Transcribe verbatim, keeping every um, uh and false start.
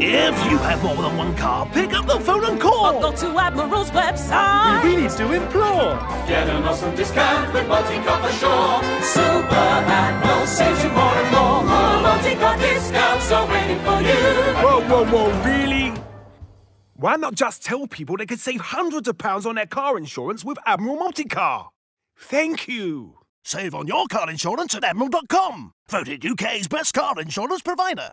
If you have more than one car, pick up the phone and call. Or go to Admiral's website. We need to implore. Get an awesome discount with MultiCar for sure. Superman will save you more and more. More MultiCar discounts are waiting for you. Whoa, whoa, whoa, really? Why not just tell people they could save hundreds of pounds on their car insurance with Admiral MultiCar? Thank you. Save on your car insurance at Admiral dot com. Voted U K's best car insurance provider.